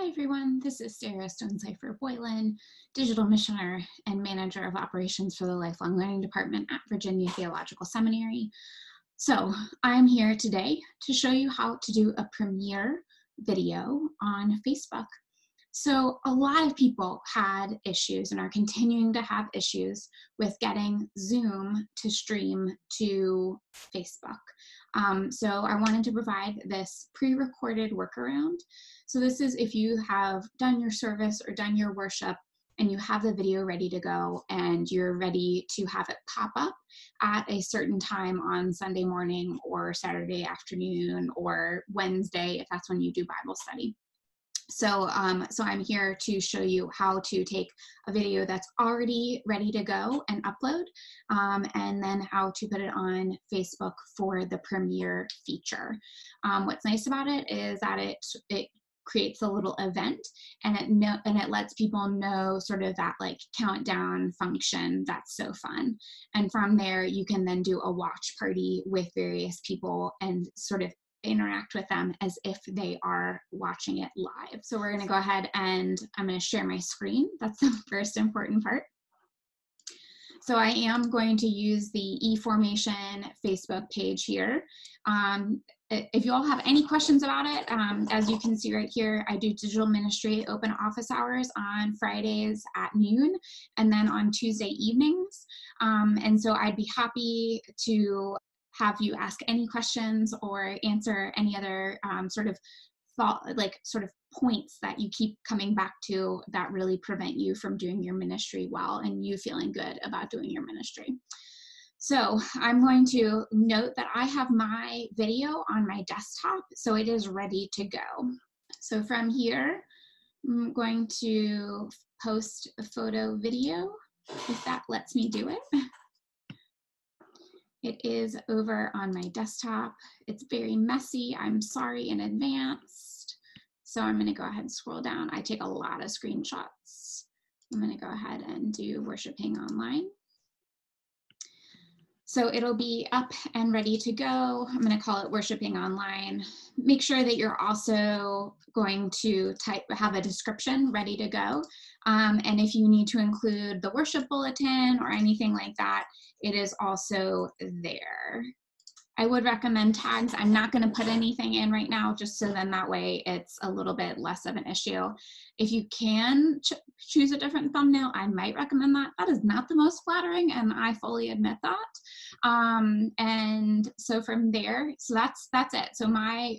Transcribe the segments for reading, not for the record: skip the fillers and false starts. Hi everyone, this is Sarah Stonecipher Boylan, Digital Missioner and Manager of Operations for the Lifelong Learning Department at Virginia Theological Seminary. So I'm here today to show you how to do a Premiere video on Facebook. So a lot of people had issues and are continuing to have issues with getting Zoom to stream to Facebook. So I wanted to provide this pre-recorded workaround. So this is if you have done your service or done your worship and you have the video ready to go and you're ready to have it pop up at a certain time on Sunday morning or Saturday afternoon or Wednesday if that's when you do Bible study. So I'm here to show you how to take a video that's already ready to go and upload, and then how to put it on Facebook for the Premiere feature. What's nice about it is that it creates a little event, and it lets people know sort of that like countdown function. That's so fun. And from there, you can then do a watch party with various people and sort of interact with them as if they are watching it live. So we're going to go ahead and I'm going to share my screen. That's the first important part. So I am going to use the eFormation Facebook page here. If you all have any questions about it, as you can see right here, I do digital ministry open office hours on Fridays at noon and then on Tuesday evenings. And so I'd be happy to have you ask any questions or answer any other sort of thought, like sort of points that you keep coming back to that really prevent you from doing your ministry well and you feeling good about doing your ministry. So I'm going to note that I have my video on my desktop, so it is ready to go. So from here, I'm going to post a photo video, if that lets me do it. It is over on my desktop. It's very messy. I'm sorry in advance. So I'm going to go ahead and scroll down. I take a lot of screenshots. I'm going to go ahead and do worshiping online. So it'll be up and ready to go. I'm going to call it worshiping online. Make sure that you're also going to have a description ready to go. And if you need to include the worship bulletin or anything like that, it is also there. I would recommend tags. I'm not going to put anything in right now, just so then that way it's a little bit less of an issue. If you can choose a different thumbnail, I might recommend that. That is not the most flattering, and I fully admit that. And so from there, so that's it. So my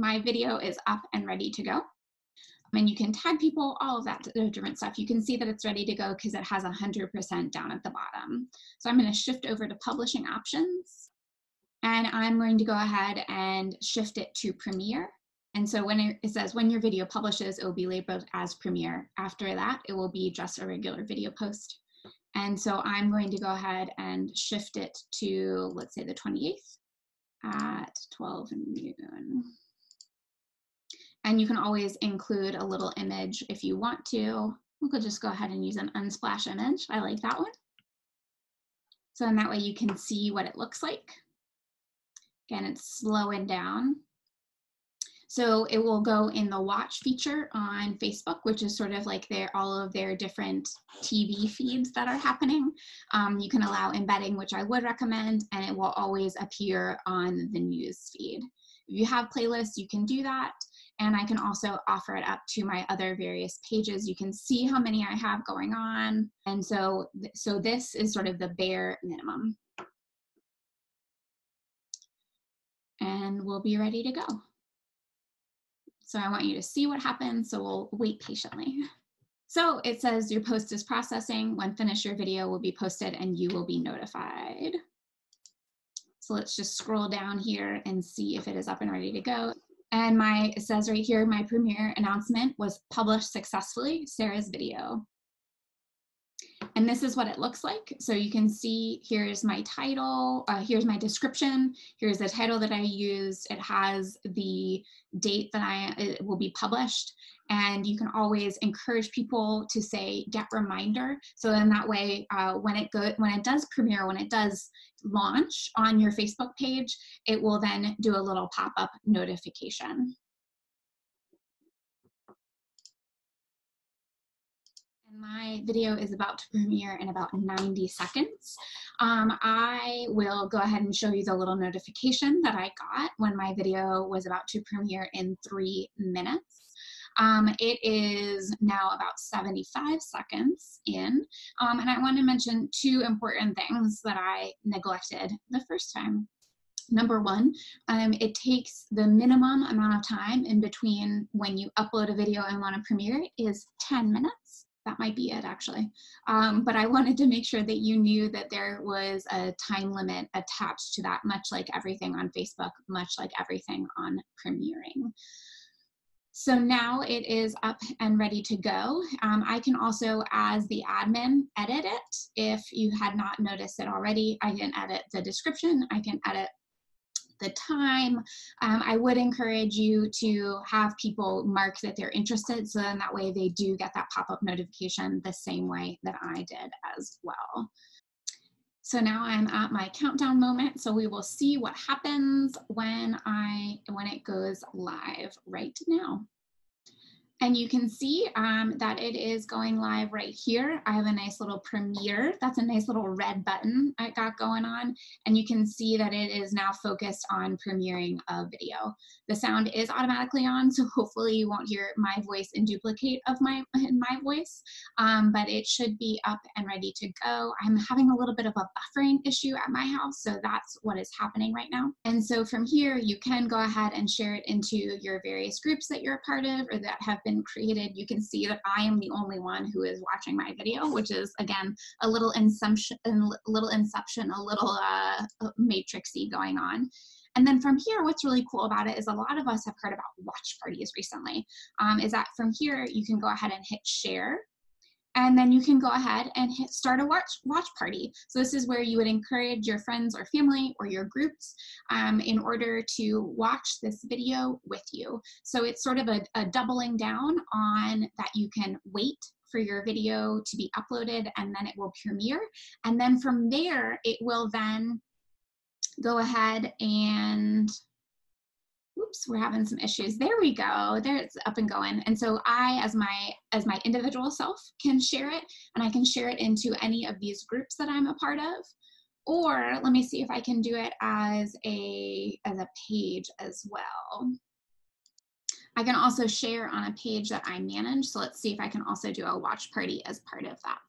video is up and ready to go. And you can tag people, all of that different stuff. You can see that it's ready to go because it has 100% down at the bottom. So I'm going to shift over to publishing options. And I'm going to go ahead and shift it to Premiere. And so when it says when your video publishes, it will be labeled as Premiere. After that, it will be just a regular video post. And so I'm going to go ahead and shift it to, let's say, the 28th at 12 noon. And you can always include a little image if you want to. We could just go ahead and use an unsplash image. I like that one. So in that way you can see what it looks like. Again, it's slowing down. So it will go in the watch feature on Facebook, which is sort of like all of their different TV feeds that are happening. You can allow embedding, which I would recommend, and it will always appear on the news feed. If you have playlists, you can do that. And I can also offer it up to my other various pages. You can see how many I have going on. And so this is sort of the bare minimum. And we'll be ready to go. So I want you to see what happens, so we'll wait patiently. So it says your post is processing. When finished, your video will be posted and you will be notified. So let's just scroll down here and see if it is up and ready to go. And it says right here, my Premiere announcement was published successfully, Sarah's video. And this is what it looks like. So you can see here's my title, here's my description, here's the title that I used. It has the date that it will be published. And you can always encourage people to say, get reminder. So then that way, when it does premiere, when it does launch on your Facebook page, it will then do a little pop-up notification. My video is about to premiere in about 90 seconds. I will go ahead and show you the little notification that I got when my video was about to premiere in 3 minutes. It is now about 75 seconds in, and I want to mention two important things that I neglected the first time. Number one, it takes the minimum amount of time in between when you upload a video and want to premiere it is 10 minutes. That might be it, actually. But I wanted to make sure that you knew that there was a time limit attached to that, much like everything on Facebook, much like everything on premiering. So now it is up and ready to go. I can also, as the admin, edit it. If you had not noticed it already, I can edit the description, I can edit the time. I would encourage you to have people mark that they're interested, so then that way they do get that pop-up notification the same way that I did as well. So now I'm at my countdown moment, so we will see what happens when it goes live right now. And you can see that it is going live right here. I have a nice little premiere. That's a nice little red button I got going on. And you can see that it is now focused on premiering a video. The sound is automatically on, so hopefully you won't hear my voice and duplicate of my voice, but it should be up and ready to go. I'm having a little bit of a buffering issue at my house, so that's what is happening right now. And so from here, you can go ahead and share it into your various groups that you're a part of or that have been created. You can see that I am the only one who is watching my video, which is again a little inception, a little matrixy going on. And then from here, what's really cool about it is a lot of us have heard about watch parties recently. Is that from here you can go ahead and hit share. And then you can go ahead and hit start a watch party. So this is where you would encourage your friends or family or your groups in order to watch this video with you. So it's sort of a doubling down on that you can wait for your video to be uploaded and then it will premiere. And then from there, it will then go ahead and oops, we're having some issues. There we go. There it's up and going. And so I, as my individual self, can share it, and I can share it into any of these groups that I'm a part of. Or let me see if I can do it as a page as well. I can also share on a page that I manage. So let's see if I can also do a watch party as part of that.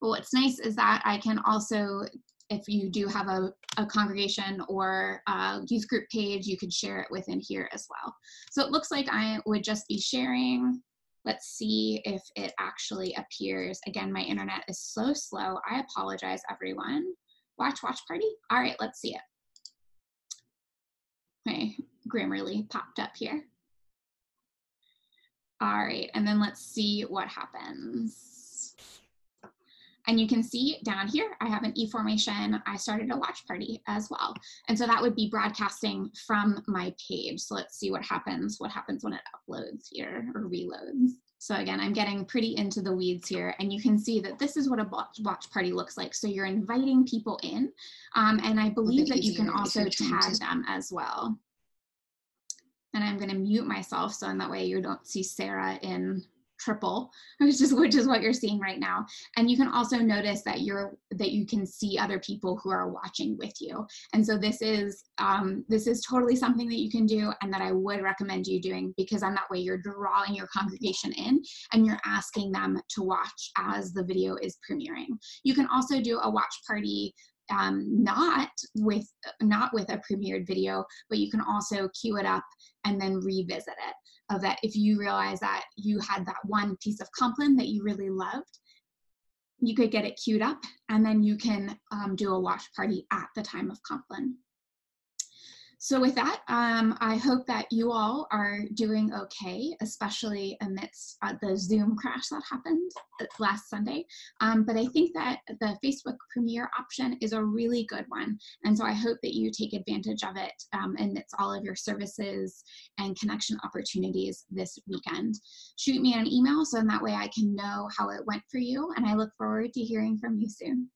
But what's nice is that I can also, if you do have a congregation or a youth group page, you could share it within here as well. So it looks like I would just be sharing. Let's see if it actually appears. Again, my internet is so slow. I apologize, everyone. Watch party. All right, let's see it. My Grammarly popped up here. All right, and then let's see what happens. And you can see down here, I have an eFormation. I started a watch party as well. And so that would be broadcasting from my page. So let's see what happens when it uploads here or reloads. So again, I'm getting pretty into the weeds here, and you can see that this is what a watch party looks like. So you're inviting people in, and I believe that you can also tag them as well. And I'm gonna mute myself so in that way you don't see Sarah in triple, which is what you're seeing right now. And you can also notice that you can see other people who are watching with you. And so this is totally something that you can do and that I would recommend you doing, because then that way you're drawing your congregation in and you're asking them to watch as the video is premiering. You can also do a watch party not with a premiered video, but you can also queue it up and then revisit it. Of that, if you realize that you had that one piece of Compline that you really loved, you could get it queued up and then you can do a watch party at the time of Compline. So with that, I hope that you all are doing okay, especially amidst the Zoom crash that happened last Sunday. But I think that the Facebook Premiere option is a really good one. And so I hope that you take advantage of it amidst all of your services and connection opportunities this weekend. Shoot me an email so in that way I can know how it went for you. And I look forward to hearing from you soon.